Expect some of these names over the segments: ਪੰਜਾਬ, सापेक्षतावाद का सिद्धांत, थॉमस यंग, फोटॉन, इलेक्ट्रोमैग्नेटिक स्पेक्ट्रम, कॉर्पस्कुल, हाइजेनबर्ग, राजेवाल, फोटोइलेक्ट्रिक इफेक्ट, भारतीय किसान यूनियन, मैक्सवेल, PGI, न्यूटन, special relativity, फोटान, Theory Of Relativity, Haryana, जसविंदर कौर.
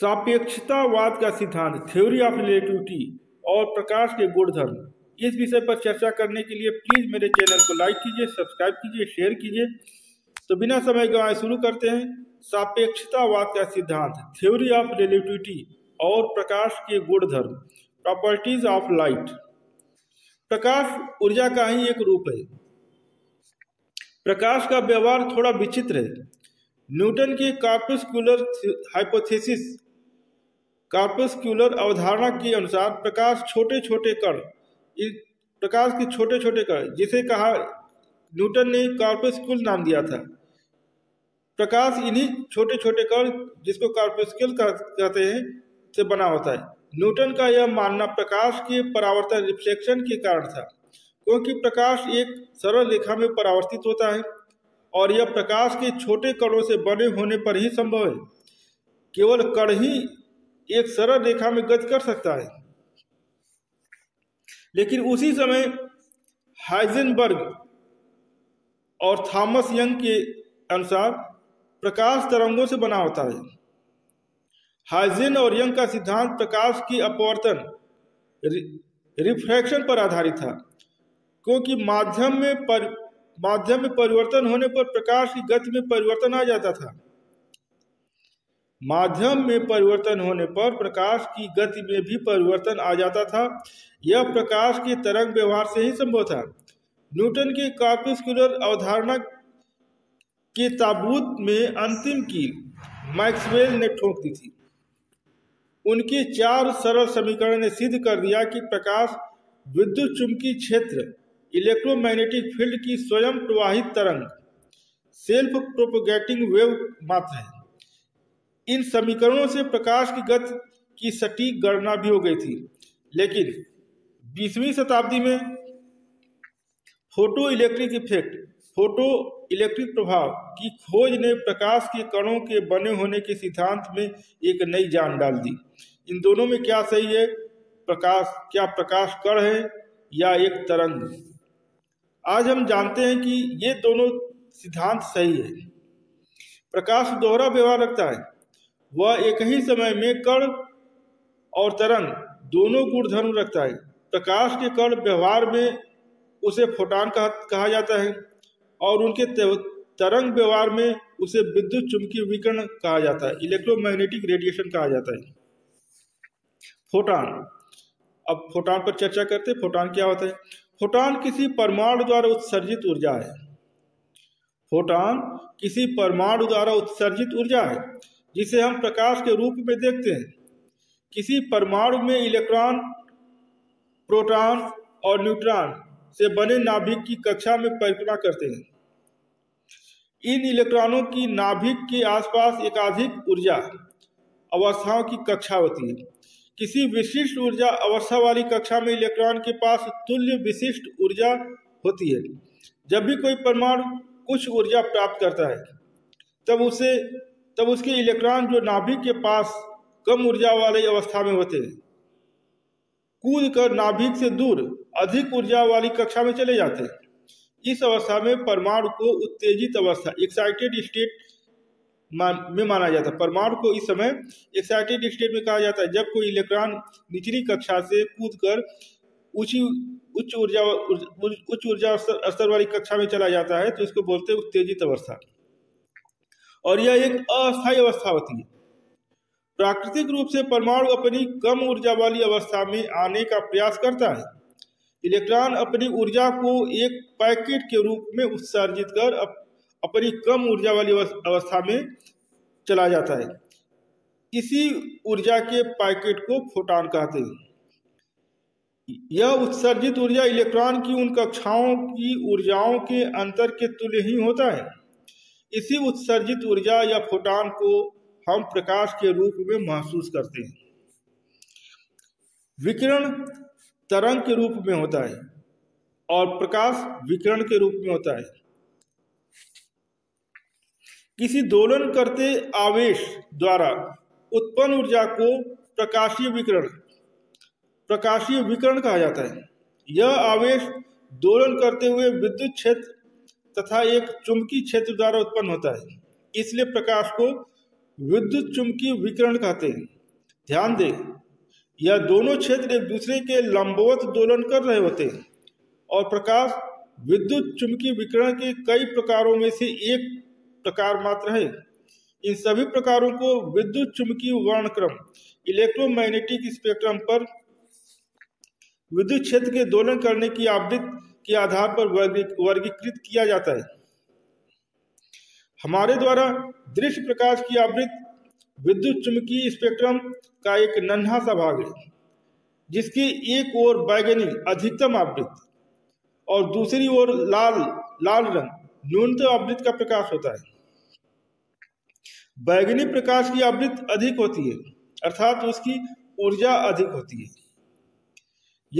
सापेक्षतावाद का सिद्धांत, theory of relativity और प्रकाश के गुणधर्म, इस विषय पर चर्चा करने के लिए प्लीज मेरे चैनल को लाइक कीजिए, सब्सक्राइब कीजिए, शेयर कीजिए। तो बिना समय गवाए शुरू करते हैं। सापेक्षतावाद का सिद्धांत, थ्योरी ऑफ रिलेटिविटी और प्रकाश के गुणधर्म, प्रॉपर्टीज ऑफ लाइट। प्रकाश ऊर्जा का ही एक रूप है। प्रकाश का व्यवहार थोड़ा विचित्र है। न्यूटन की कॉर्पस्कुलर हाइपोथेसिस, कॉर्पस्कुलर अवधारणा के अनुसार प्रकाश छोटे छोटे कण, प्रकाश के छोटे छोटे कण, जिसे कहा न्यूटन ने कॉर्पस्कुल नाम दिया था। प्रकाश इन्हीं छोटे छोटे कण, जिसको कॉर्पस्कुल कहते हैं, से बना होता है। न्यूटन का यह मानना प्रकाश के परावर्तन, रिफ्लेक्शन के कारण था, क्योंकि प्रकाश एक सरल रेखा में परावर्तित होता है और यह प्रकाश के छोटे कणों से बने होने पर ही संभव है। केवल कण ही एक सरल रेखा में गति कर सकता है। लेकिन उसी समय हाइजेनबर्ग और थॉमस यंग के अनुसार प्रकाश तरंगों से बना होता है। हाइजेन और यंग का सिद्धांत प्रकाश की अपवर्तन, रिफ्रैक्शन पर आधारित था, क्योंकि माध्यम में परिवर्तन होने पर प्रकाश की गति में परिवर्तन आ जाता था। माध्यम में परिवर्तन होने पर प्रकाश की गति में भी परिवर्तन आ जाता था। यह प्रकाश के तरंग व्यवहार से ही संभव था। न्यूटन के कॉर्पस्कुलर अवधारणा के ताबूत में अंतिम कील मैक्सवेल ने ठोक दी थी। उनके चार सरल समीकरण ने सिद्ध कर दिया कि प्रकाश विद्युत चुम्बकीय क्षेत्र, इलेक्ट्रोमैग्नेटिक फील्ड की स्वयं प्रवाहित तरंग, सेल्फ प्रोपोगेटिंग वेव मात्र है। इन समीकरणों से प्रकाश की गति की सटीक गणना भी हो गई थी। लेकिन 20वीं शताब्दी में फोटोइलेक्ट्रिक इफेक्ट, फोटोइलेक्ट्रिक प्रभाव की खोज ने प्रकाश के कणों के बने होने के सिद्धांत में एक नई जान डाल दी। इन दोनों में क्या सही है? क्या प्रकाश कण है या एक तरंग? आज हम जानते हैं कि ये दोनों सिद्धांत सही है। प्रकाश दोहरा व्यवहार रखता है। वह एक ही समय में कण और तरंग दोनों गुणधर्म रखता है। प्रकाश के कण व्यवहार में उसे फोटान कहा जाता है और उनके तरंग व्यवहार में उसे विद्युत चुम्बकीय विकिरण कहा जाता है, इलेक्ट्रोमैग्नेटिक रेडिएशन कहा जाता है। फोटान, अब फोटान पर चर्चा करते हैं। फोटान क्या होता है? फोटान किसी परमाणु द्वारा उत्सर्जित ऊर्जा है। फोटान किसी परमाणु द्वारा उत्सर्जित ऊर्जा है, जिसे हम प्रकाश के रूप में देखते हैं। किसी परमाणु में इलेक्ट्रॉन, प्रोटॉन और न्यूट्रॉन से बने नाभिक की कक्षा में परिक्रमा करते हैं। इन इलेक्ट्रॉनों की नाभिक के आसपास एकाधिक ऊर्जा अवस्थाओं की कक्षा होती है। किसी विशिष्ट ऊर्जा अवस्था वाली कक्षा में इलेक्ट्रॉन के पास तुल्य विशिष्ट ऊर्जा होती है। जब भी कोई परमाणु कुछ ऊर्जा प्राप्त करता है, तब उसके इलेक्ट्रॉन, जो नाभिक के पास कम ऊर्जा वाली अवस्था में होते हैं, कूदकर नाभिक से दूर अधिक ऊर्जा वाली कक्षा में चले जाते हैं। इस अवस्था में परमाणु को उत्तेजित अवस्था, एक्साइटेड स्टेट में माना जाता है। परमाणु को इस समय एक्साइटेड स्टेट में कहा जाता है। जब कोई इलेक्ट्रॉन निचली कक्षा से कूदकर उच्च ऊर्जा स्तर वाली कक्षा में चला जाता है, तो इसको बोलते हैं उत्तेजित अवस्था, और यह एक अस्थायी अवस्था होती है। प्राकृतिक रूप से परमाणु अपनी कम ऊर्जा वाली अवस्था में आने का प्रयास करता है। इलेक्ट्रॉन अपनी ऊर्जा को एक पैकेट के रूप में उत्सर्जित कर अपनी कम ऊर्जा वाली अवस्था में चला जाता है। इसी ऊर्जा के पैकेट को फोटॉन कहते हैं। यह उत्सर्जित ऊर्जा इलेक्ट्रॉन की उन कक्षाओं की ऊर्जाओं के अंतर के तुल्य ही होता है। इसी उत्सर्जित ऊर्जा या फोटॉन को हम प्रकाश के रूप में महसूस करते हैं। विकिरण तरंग के रूप में होता है और प्रकाश विकिरण के रूप में होता है। किसी दोलन करते आवेश द्वारा उत्पन्न ऊर्जा को प्रकाशीय विकिरण कहा जाता है। यह आवेश दोलन करते हुए विद्युत क्षेत्र तथा एक चुंबकीय क्षेत्र द्वारा उत्पन्न होता है। इसलिए प्रकाश को विद्युत चुम्बकीय विकिरण कहते हैं। ध्यान दें, यह दोनों क्षेत्र एक दूसरे के लंबवत दोलन कर रहे होते हैं और प्रकाश विद्युत चुम्बकीय विकिरण के कई प्रकारों में से एक प्रकार मात्र है। इन सभी प्रकारों को विद्युत चुम्बकीय वर्णक्रम इलेक्ट्रोमैग्नेटिक स्पेक्ट्रम पर विद्युत क्षेत्र के दोलन करने की आवृत्ति के आधार पर वर्गीकृत किया जाता है। हमारे द्वारा दृश्य प्रकाश की आवृत्ति विद्युत चुम्बकीय स्पेक्ट्रम का एक नन्हा सा भाग है, जिसकी एक ओर बैगनी अधिकतम आवृत्ति और दूसरी ओर लाल रंग न्यूनतम आवृत्ति का प्रकाश होता है। बैगनी प्रकाश की आवृत्ति अधिक होती है, अर्थात उसकी ऊर्जा अधिक होती है।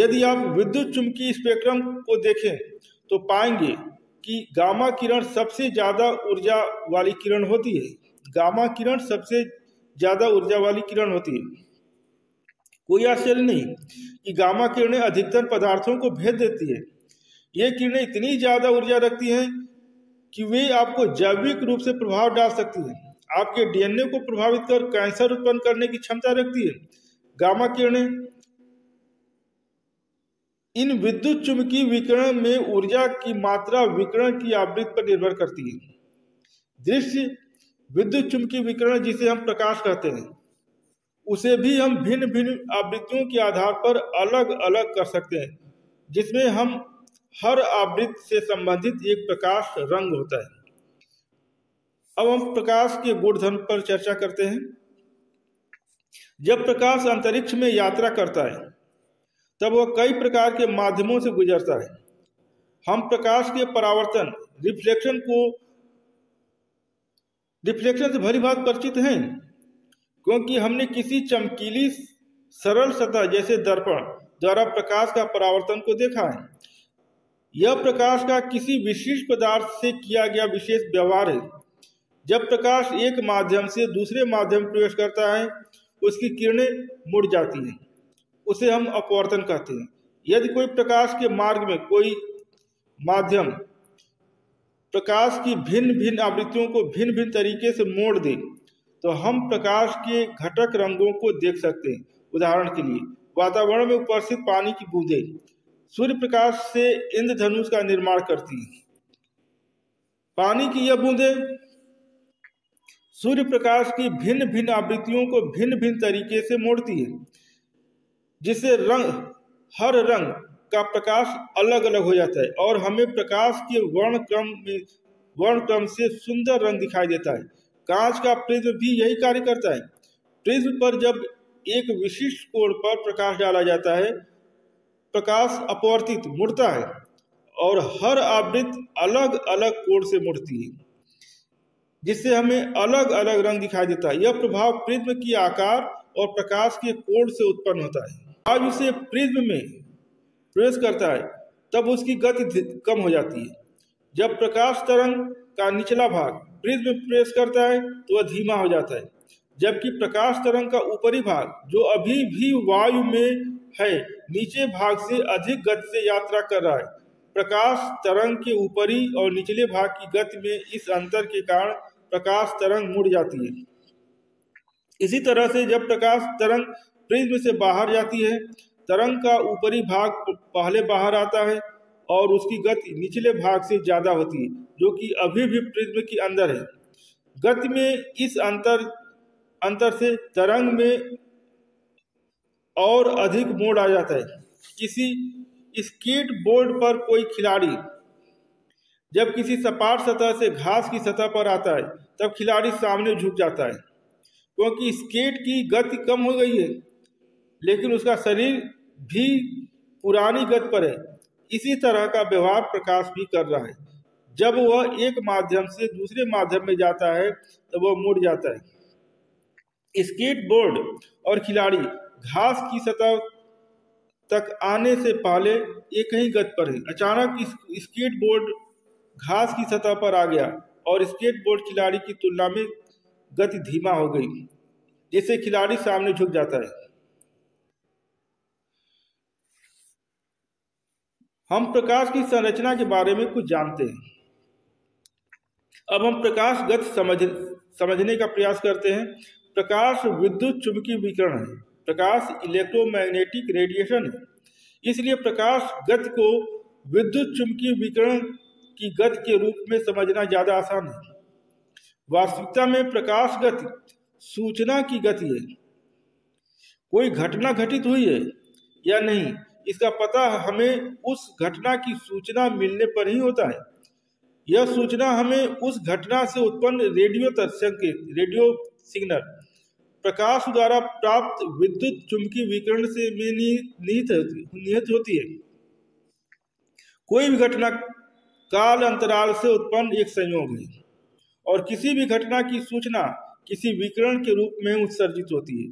यदि आप विद्युत चुम्बकीय स्पेक्ट्रम को देखें तो पाएंगे कि गामा किरण सबसे ज़्यादा ऊर्जा वाली किरण होती है। गामा किरण सबसे ज़्यादा ऊर्जा वाली किरण होती है। कोई आश्चर्य नहीं कि गामा किरणें अधिकतर पदार्थों को भेद देती है। ये किरणें इतनी ज़्यादा ऊर्जा रखती हैं कि वे आपको जैविक रूप से प्रभाव डाल सकती हैं। आपके डीएनए को प्रभावित कर कैंसर उत्पन्न करने की क्षमता रखती है। गामा किरणें इन विद्युत चुम्बकीय विकिरण में ऊर्जा की मात्रा विकिरण की आवृत्ति पर निर्भर करती है। दृश्य विद्युत चुम्बकीय विकिरण, जिसे हम प्रकाश कहते हैं, उसे भी हम भिन्न भिन्न आवृत्तियों के आधार पर अलग अलग कर सकते हैं, जिसमें हम हर आवृत्ति से संबंधित एक प्रकाश रंग होता है। अब हम प्रकाश के गुणधर्म पर चर्चा करते हैं। जब प्रकाश अंतरिक्ष में यात्रा करता है तब वह कई प्रकार के माध्यमों से गुजरता है। हम प्रकाश के परावर्तन रिफ्लेक्शन से भली भांति परिचित हैं, क्योंकि हमने किसी चमकीली सरल सतह जैसे दर्पण द्वारा प्रकाश का परावर्तन को देखा है। यह प्रकाश का किसी विशेष पदार्थ से किया गया विशेष व्यवहार है। जब प्रकाश एक माध्यम से दूसरे माध्यम प्रवेश करता है, उसकी किरणें मुड़ जाती हैं, उसे हम अपवर्तन कहते हैं। यदि कोई प्रकाश के मार्ग में कोई माध्यम प्रकाश की भिन्न भिन्न आवृत्तियों को भिन्न भिन्न तरीके से मोड़ दे तो हम प्रकाश के घटक रंगों को देख सकते हैं। उदाहरण के लिए, वातावरण में उपस्थित पानी की बूंदें सूर्य प्रकाश से इंद्रधनुष का निर्माण करती हैं। पानी की यह बूंदें सूर्य प्रकाश की भिन्न भिन्न आवृत्तियों को भिन्न भिन्न तरीके से मोड़ती है, जिससे हर रंग का प्रकाश अलग अलग हो जाता है और हमें प्रकाश के वर्णक्रम से सुंदर रंग दिखाई देता है। कांच का प्रिज्म भी यही कार्य करता है। प्रिज्म पर जब एक विशिष्ट कोण पर प्रकाश डाला जाता है, प्रकाश अपवर्तित मुड़ता है और हर आवृत्ति अलग अलग कोण से मुड़ती है, जिससे हमें अलग अलग रंग दिखाई देता है। यह प्रभाव प्रिज्म की आकार और प्रकाश के कोण से उत्पन्न होता है। आज उसे प्रिज्म में प्रवेश करता है तब उसकी गति कम हो जाती है। जब प्रकाश तरंग का निचला भाग प्रिज्म में प्रवेश करता है तो वह धीमा हो जाता है, जबकि प्रकाश तरंग का ऊपरी भाग, जो अभी भी वायु में है, नीचे भाग से अधिक गति से यात्रा कर रहा है। प्रकाश तरंग के ऊपरी और निचले भाग की गति में इस अंतर के कारण प्रकाश तरंग मुड़ जाती है। इसी तरह से जब प्रकाश तरंग प्रिज्म से बाहर जाती है, तरंग का ऊपरी भाग पहले बाहर आता है और उसकी गति निचले भाग से ज़्यादा होती है, जो कि अभी भी प्रिज्म के अंदर है। गति में इस अंतर से तरंग में और अधिक मोड़ आ जाता है। किसी स्केट बोर्ड पर कोई खिलाड़ी जब किसी सपाट सतह से घास की सतह पर आता है, तब खिलाड़ी सामने झुक जाता है, क्योंकि स्केट की गति कम हो गई है, लेकिन उसका शरीर भी पुरानी गति पर है। इसी तरह का व्यवहार प्रकाश भी कर रहा है। जब वह एक माध्यम से दूसरे माध्यम में जाता है तब वह मुड़ जाता है। स्केट बोर्ड और खिलाड़ी घास की सतह तक आने से पहले एक ही गति पर है। अचानक स्केट बोर्ड घास की सतह पर आ गया और स्केट बोर्ड खिलाड़ी की तुलना में गति धीमा हो गई, जिससे खिलाड़ी सामने झुक जाता है। हम प्रकाश की संरचना के बारे में कुछ जानते हैं। अब हम प्रकाश गति समझ समझने का प्रयास करते हैं। प्रकाश विद्युत चुंबकीय विकिरण है, प्रकाश इलेक्ट्रोमैग्नेटिक रेडिएशन है, इसलिए प्रकाश गति को विद्युत चुंबकीय विकिरण की गति के रूप में समझना ज़्यादा आसान है। वास्तविकता में प्रकाश गति सूचना की गति है, कोई घटना घटित हुई है या नहीं इसका पता हमें उस घटना की सूचना मिलने पर ही होता है। यह सूचना हमें उस घटना से उत्पन्न रेडियो तरंग, रेडियो सिग्नल प्रकाश द्वारा प्राप्त विद्युत चुंबकीय विकिरण से निहित होती है। कोई भी घटना काल अंतराल से उत्पन्न एक संयोग है और किसी भी घटना की सूचना किसी विकिरण के रूप में उत्सर्जित होती है।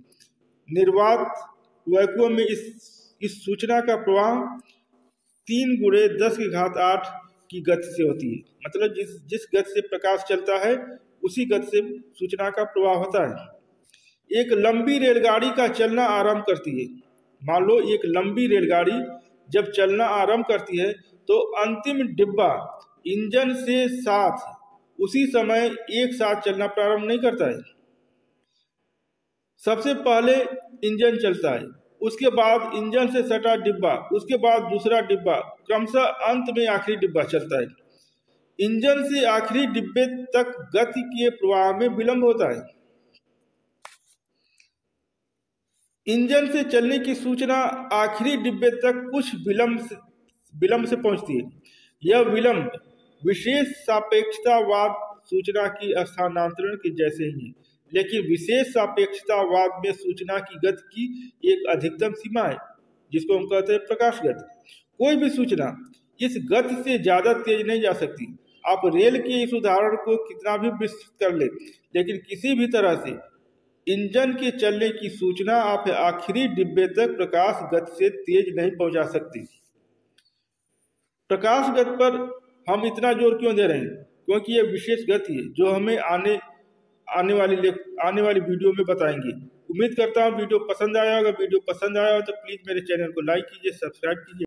निर्वात वैक्यूम में इस सूचना का प्रवाह 3 × 10⁸ की गति से होती है, मतलब जिस गति से प्रकाश चलता है उसी गति से सूचना का प्रवाह होता है। एक लंबी रेलगाड़ी का चलना आरंभ करती है, मान लो एक लंबी रेलगाड़ी जब चलना आरंभ करती है तो अंतिम डिब्बा इंजन से साथ उसी समय एक साथ चलना प्रारंभ नहीं करता है। सबसे पहले इंजन चलता है, उसके बाद इंजन से सटा डिब्बा, उसके बाद दूसरा डिब्बा, क्रमशः अंत में आखिरी डिब्बा चलता है। इंजन से आखिरी डिब्बे तक गति के प्रवाह में विलंब होता है। इंजन से चलने की सूचना आखिरी डिब्बे तक कुछ विलंब से पहुंचती है। यह विलंब विशेष सापेक्षतावाद सूचना की स्थानांतरण के जैसे ही है, लेकिन विशेष सापेक्षतावाद में सूचना की गति की एक अधिकतम सीमा है जिसको हम कहते हैं प्रकाश गति। कोई भी सूचना इस गति से ज़्यादा तेज नहीं जा सकती। आप रेल के इस उदाहरण को कितना भी विस्तृत कर ले, लेकिन किसी भी तरह से इंजन के चलने की सूचना आप आखिरी डिब्बे तक प्रकाश गति से तेज नहीं पहुँचा सकती। प्रकाश गति पर हम इतना जोर क्यों दे रहे हैं? क्योंकि ये विशेष गति है जो हमें आने वाली वीडियो में बताएंगे। उम्मीद करता हूँ वीडियो पसंद आया होगा। वीडियो पसंद आया हो तो प्लीज़ मेरे चैनल को लाइक कीजिए, सब्सक्राइब कीजिए।